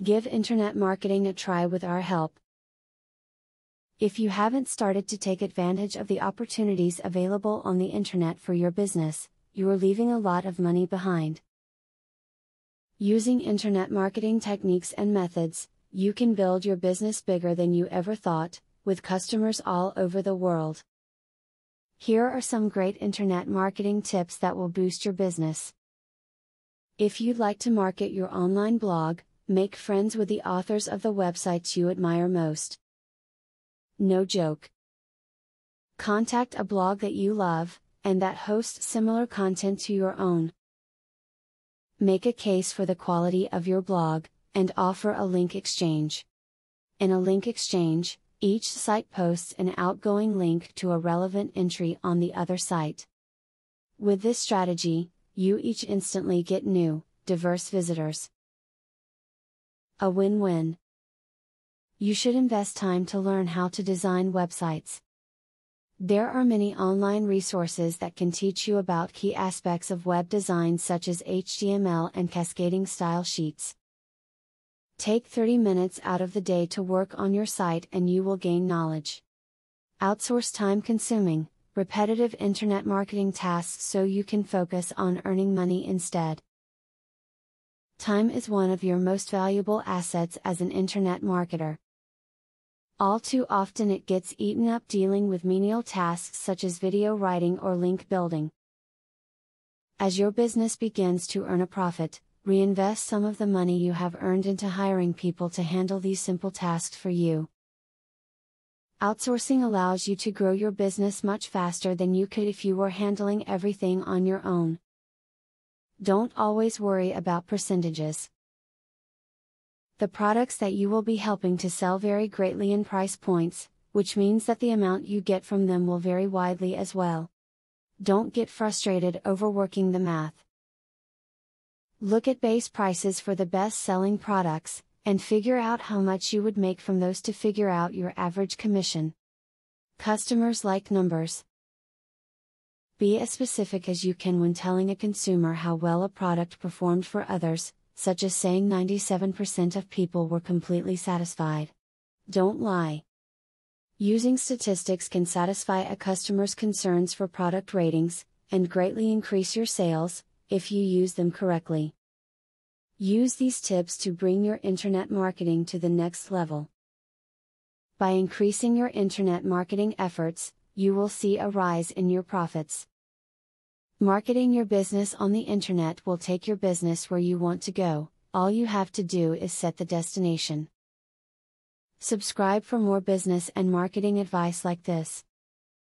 Give internet marketing a try with our help. If you haven't started to take advantage of the opportunities available on the internet for your business, you are leaving a lot of money behind. Using internet marketing techniques and methods, you can build your business bigger than you ever thought, with customers all over the world. Here are some great internet marketing tips that will boost your business. If you'd like to market your online blog, make friends with the authors of the websites you admire most. No joke. Contact a blog that you love, and that hosts similar content to your own. Make a case for the quality of your blog, and offer a link exchange. In a link exchange, each site posts an outgoing link to a relevant entry on the other site. With this strategy, you each instantly get new, diverse visitors. A win-win. You should invest time to learn how to design websites. There are many online resources that can teach you about key aspects of web design such as HTML and cascading style sheets. Take 30 minutes out of the day to work on your site and you will gain knowledge. Outsource time-consuming, repetitive internet marketing tasks so you can focus on earning money instead. Time is one of your most valuable assets as an internet marketer. All too often it gets eaten up dealing with menial tasks such as video writing or link building. As your business begins to earn a profit, reinvest some of the money you have earned into hiring people to handle these simple tasks for you. Outsourcing allows you to grow your business much faster than you could if you were handling everything on your own. Don't always worry about percentages. The products that you will be helping to sell vary greatly in price points, which means that the amount you get from them will vary widely as well. Don't get frustrated overworking the math. Look at base prices for the best-selling products, and figure out how much you would make from those to figure out your average commission. Customers like numbers. Be as specific as you can when telling a consumer how well a product performed for others, such as saying 97% of people were completely satisfied. Don't lie. Using statistics can satisfy a customer's concerns for product ratings, and greatly increase your sales, if you use them correctly. Use these tips to bring your internet marketing to the next level. By increasing your internet marketing efforts, you will see a rise in your profits. Marketing your business on the internet will take your business where you want to go. All you have to do is set the destination. Subscribe for more business and marketing advice like this.